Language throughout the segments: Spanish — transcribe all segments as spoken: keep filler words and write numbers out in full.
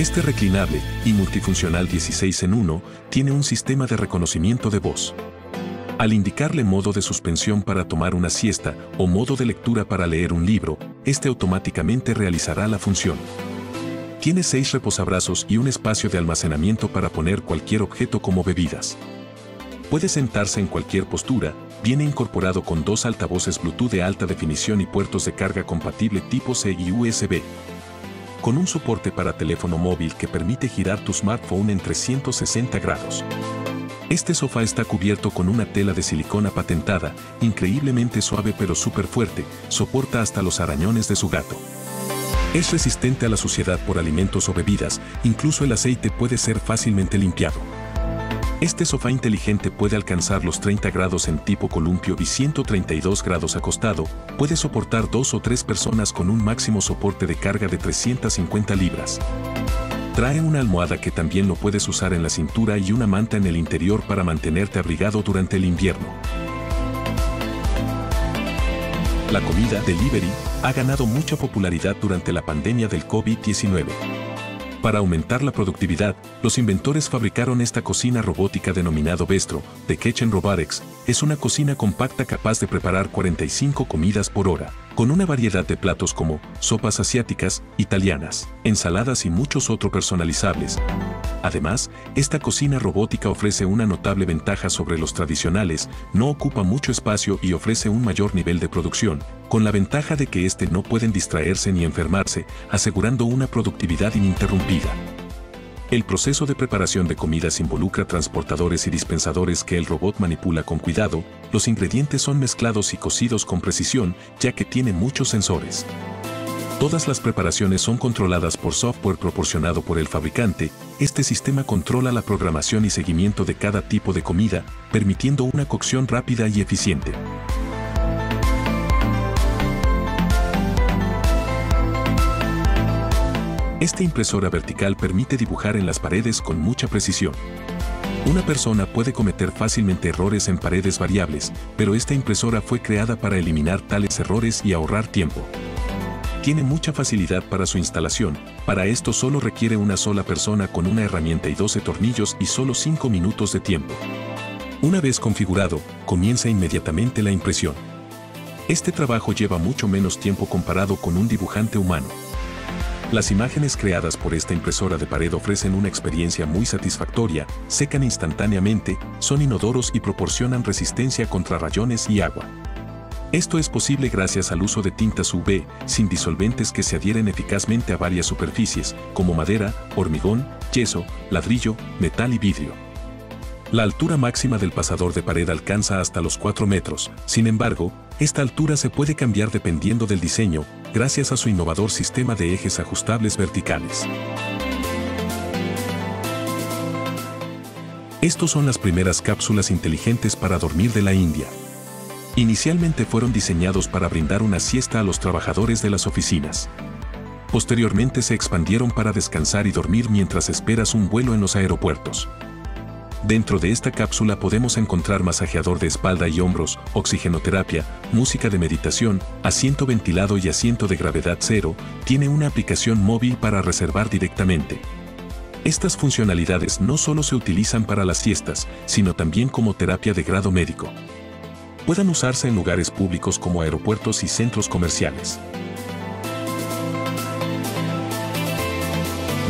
Este reclinable y multifuncional dieciséis en uno tiene un sistema de reconocimiento de voz. Al indicarle modo de suspensión para tomar una siesta o modo de lectura para leer un libro, este automáticamente realizará la función. Tiene seis reposabrazos y un espacio de almacenamiento para poner cualquier objeto como bebidas. Puede sentarse en cualquier postura, viene incorporado con dos altavoces Bluetooth de alta definición y puertos de carga compatible tipo C y U S B. Con un soporte para teléfono móvil que permite girar tu smartphone en trescientos sesenta grados. Este sofá está cubierto con una tela de silicona patentada, increíblemente suave pero súper fuerte, soporta hasta los arañones de su gato. Es resistente a la suciedad por alimentos o bebidas, incluso el aceite puede ser fácilmente limpiado. Este sofá inteligente puede alcanzar los treinta grados en tipo columpio y ciento treinta y dos grados acostado, puede soportar dos o tres personas con un máximo soporte de carga de trescientas cincuenta libras. Trae una almohada que también lo puedes usar en la cintura y una manta en el interior para mantenerte abrigado durante el invierno. La comida delivery ha ganado mucha popularidad durante la pandemia del COVID diecinueve. Para aumentar la productividad, los inventores fabricaron esta cocina robótica denominado BEASTRO, de Kitchen Robotics. Es una cocina compacta capaz de preparar cuarenta y cinco comidas por hora, con una variedad de platos como sopas asiáticas, italianas, ensaladas y muchos otros personalizables. Además, esta cocina robótica ofrece una notable ventaja sobre los tradicionales, no ocupa mucho espacio y ofrece un mayor nivel de producción, con la ventaja de que éste no pueden distraerse ni enfermarse, asegurando una productividad ininterrumpida. El proceso de preparación de comidas involucra transportadores y dispensadores que el robot manipula con cuidado. Los ingredientes son mezclados y cocidos con precisión, ya que tiene muchos sensores. Todas las preparaciones son controladas por software proporcionado por el fabricante. Este sistema controla la programación y seguimiento de cada tipo de comida, permitiendo una cocción rápida y eficiente. Esta impresora vertical permite dibujar en las paredes con mucha precisión. Una persona puede cometer fácilmente errores en paredes variables, pero esta impresora fue creada para eliminar tales errores y ahorrar tiempo. Tiene mucha facilidad para su instalación, para esto solo requiere una sola persona con una herramienta y doce tornillos y solo cinco minutos de tiempo. Una vez configurado, comienza inmediatamente la impresión. Este trabajo lleva mucho menos tiempo comparado con un dibujante humano. Las imágenes creadas por esta impresora de pared ofrecen una experiencia muy satisfactoria, secan instantáneamente, son inodoros y proporcionan resistencia contra rayones y agua. Esto es posible gracias al uso de tintas U V sin disolventes que se adhieren eficazmente a varias superficies, como madera, hormigón, yeso, ladrillo, metal y vidrio. La altura máxima del pasador de pared alcanza hasta los cuatro metros, sin embargo, esta altura se puede cambiar dependiendo del diseño, gracias a su innovador sistema de ejes ajustables verticales. Estos son las primeras cápsulas inteligentes para dormir de la India. Inicialmente fueron diseñados para brindar una siesta a los trabajadores de las oficinas. Posteriormente se expandieron para descansar y dormir mientras esperas un vuelo en los aeropuertos. Dentro de esta cápsula podemos encontrar masajeador de espalda y hombros, oxigenoterapia, música de meditación, asiento ventilado y asiento de gravedad cero, tiene una aplicación móvil para reservar directamente. Estas funcionalidades no solo se utilizan para las siestas, sino también como terapia de grado médico. Pueden usarse en lugares públicos como aeropuertos y centros comerciales.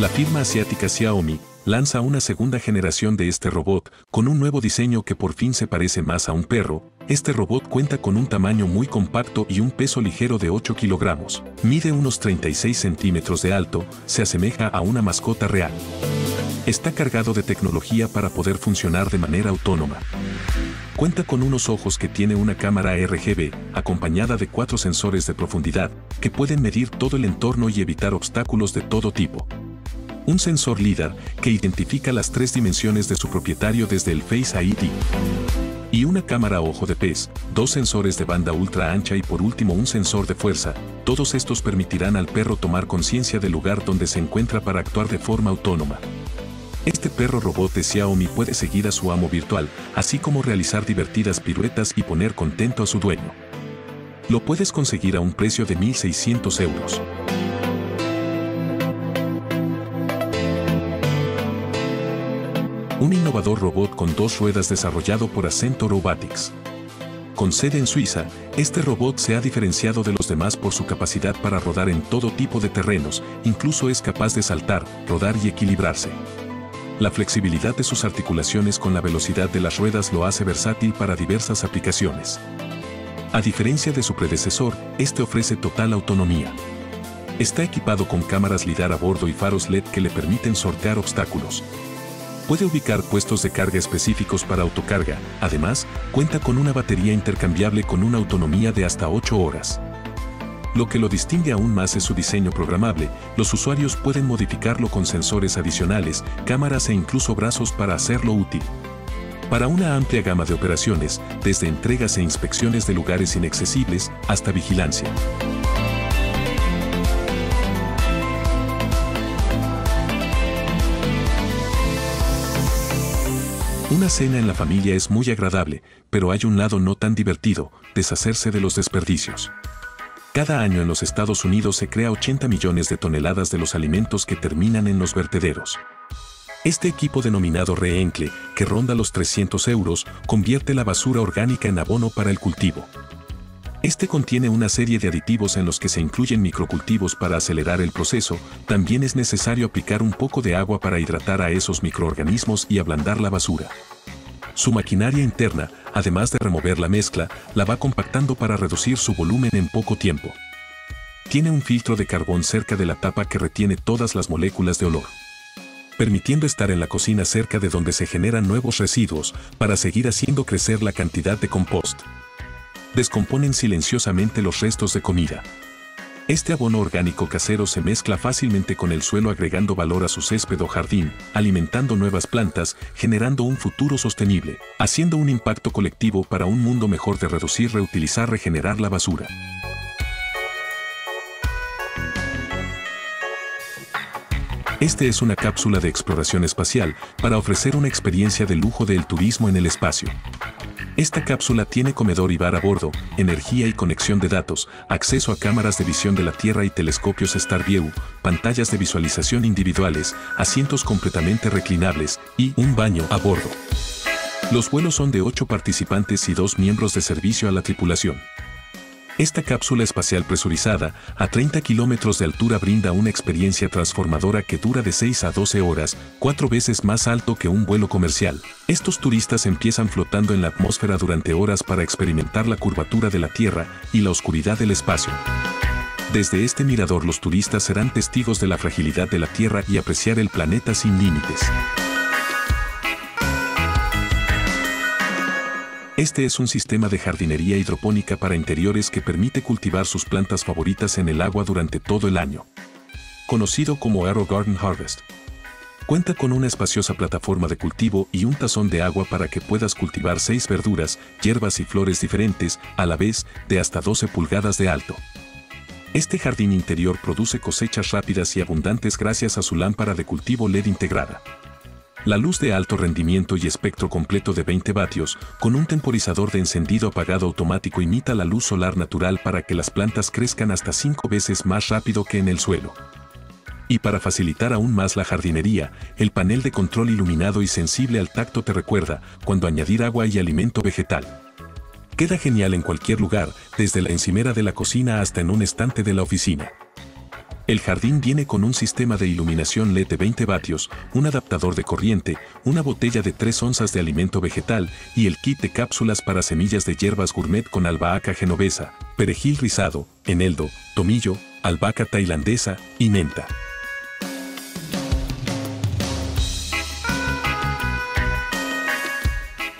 La firma asiática Xiaomi lanza una segunda generación de este robot, con un nuevo diseño que por fin se parece más a un perro. Este robot cuenta con un tamaño muy compacto y un peso ligero de ocho kilogramos. Mide unos treinta y seis centímetros de alto, se asemeja a una mascota real. Está cargado de tecnología para poder funcionar de manera autónoma. Cuenta con unos ojos que tiene una cámara R G B, acompañada de cuatro sensores de profundidad, que pueden medir todo el entorno y evitar obstáculos de todo tipo. Un sensor LiDAR que identifica las tres dimensiones de su propietario desde el Face I D. Y una cámara ojo de pez, dos sensores de banda ultra ancha y por último un sensor de fuerza. Todos estos permitirán al perro tomar conciencia del lugar donde se encuentra para actuar de forma autónoma. Este perro robot de Xiaomi puede seguir a su amo virtual, así como realizar divertidas piruetas y poner contento a su dueño. Lo puedes conseguir a un precio de mil seiscientos euros. un innovador robot con dos ruedas desarrollado por Ascento Robotics. Con sede en Suiza, este robot se ha diferenciado de los demás por su capacidad para rodar en todo tipo de terrenos, incluso es capaz de saltar, rodar y equilibrarse. La flexibilidad de sus articulaciones con la velocidad de las ruedas lo hace versátil para diversas aplicaciones. A diferencia de su predecesor, este ofrece total autonomía. Está equipado con cámaras lidar a bordo y faros L E D que le permiten sortear obstáculos. Puede ubicar puestos de carga específicos para autocarga, además, cuenta con una batería intercambiable con una autonomía de hasta ocho horas. Lo que lo distingue aún más es su diseño programable, los usuarios pueden modificarlo con sensores adicionales, cámaras e incluso brazos para hacerlo útil. Para una amplia gama de operaciones, desde entregas e inspecciones de lugares inaccesibles, hasta vigilancia. Una cena en la familia es muy agradable, pero hay un lado no tan divertido, deshacerse de los desperdicios. Cada año en los Estados Unidos se crea ochenta millones de toneladas de los alimentos que terminan en los vertederos. Este equipo denominado Reencle, que ronda los trescientos euros, convierte la basura orgánica en abono para el cultivo. Este contiene una serie de aditivos en los que se incluyen microcultivos para acelerar el proceso, también es necesario aplicar un poco de agua para hidratar a esos microorganismos y ablandar la basura. Su maquinaria interna, además de remover la mezcla, la va compactando para reducir su volumen en poco tiempo. Tiene un filtro de carbón cerca de la tapa que retiene todas las moléculas de olor, permitiendo estar en la cocina cerca de donde se generan nuevos residuos para seguir haciendo crecer la cantidad de compost. Descomponen silenciosamente los restos de comida. Este abono orgánico casero se mezcla fácilmente con el suelo agregando valor a su césped o jardín, alimentando nuevas plantas, generando un futuro sostenible, haciendo un impacto colectivo para un mundo mejor de reducir, reutilizar, regenerar la basura. Este es una cápsula de exploración espacial para ofrecer una experiencia de lujo del turismo en el espacio. Esta cápsula tiene comedor y bar a bordo, energía y conexión de datos, acceso a cámaras de visión de la Tierra y telescopios Starview, pantallas de visualización individuales, asientos completamente reclinables y un baño a bordo. Los vuelos son de ocho participantes y dos miembros de servicio a la tripulación. Esta cápsula espacial presurizada, a treinta kilómetros de altura, brinda una experiencia transformadora que dura de seis a doce horas, cuatro veces más alto que un vuelo comercial. Estos turistas empiezan flotando en la atmósfera durante horas para experimentar la curvatura de la Tierra y la oscuridad del espacio. Desde este mirador los turistas serán testigos de la fragilidad de la Tierra y apreciar el planeta sin límites. Este es un sistema de jardinería hidropónica para interiores que permite cultivar sus plantas favoritas en el agua durante todo el año. Conocido como AeroGarden Harvest. Cuenta con una espaciosa plataforma de cultivo y un tazón de agua para que puedas cultivar seis verduras, hierbas y flores diferentes, a la vez, de hasta doce pulgadas de alto. Este jardín interior produce cosechas rápidas y abundantes gracias a su lámpara de cultivo L E D integrada. La luz de alto rendimiento y espectro completo de veinte vatios, con un temporizador de encendido apagado automático imita la luz solar natural para que las plantas crezcan hasta cinco veces más rápido que en el suelo. Y para facilitar aún más la jardinería, el panel de control iluminado y sensible al tacto te recuerda cuando añadir agua y alimento vegetal. Queda genial en cualquier lugar, desde la encimera de la cocina hasta en un estante de la oficina. El jardín viene con un sistema de iluminación L E D de veinte vatios, un adaptador de corriente, una botella de tres onzas de alimento vegetal y el kit de cápsulas para semillas de hierbas gourmet con albahaca genovesa, perejil rizado, eneldo, tomillo, albahaca tailandesa y menta.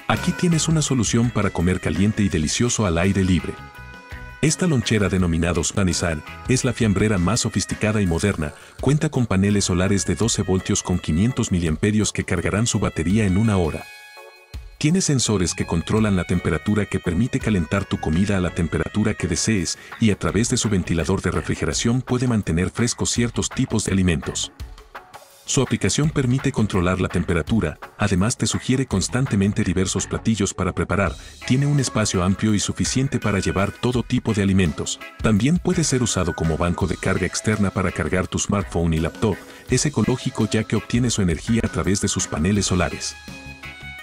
Aquí tienes una solución para comer caliente y delicioso al aire libre. Esta lonchera denominada Spanisal es la fiambrera más sofisticada y moderna, cuenta con paneles solares de doce voltios con quinientos miliamperios que cargarán su batería en una hora. Tiene sensores que controlan la temperatura que permite calentar tu comida a la temperatura que desees y a través de su ventilador de refrigeración puede mantener frescos ciertos tipos de alimentos. Su aplicación permite controlar la temperatura, además te sugiere constantemente diversos platillos para preparar, tiene un espacio amplio y suficiente para llevar todo tipo de alimentos. También puede ser usado como banco de carga externa para cargar tu smartphone y laptop, es ecológico ya que obtiene su energía a través de sus paneles solares.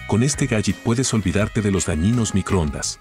Con este gadget puedes olvidarte de los dañinos microondas.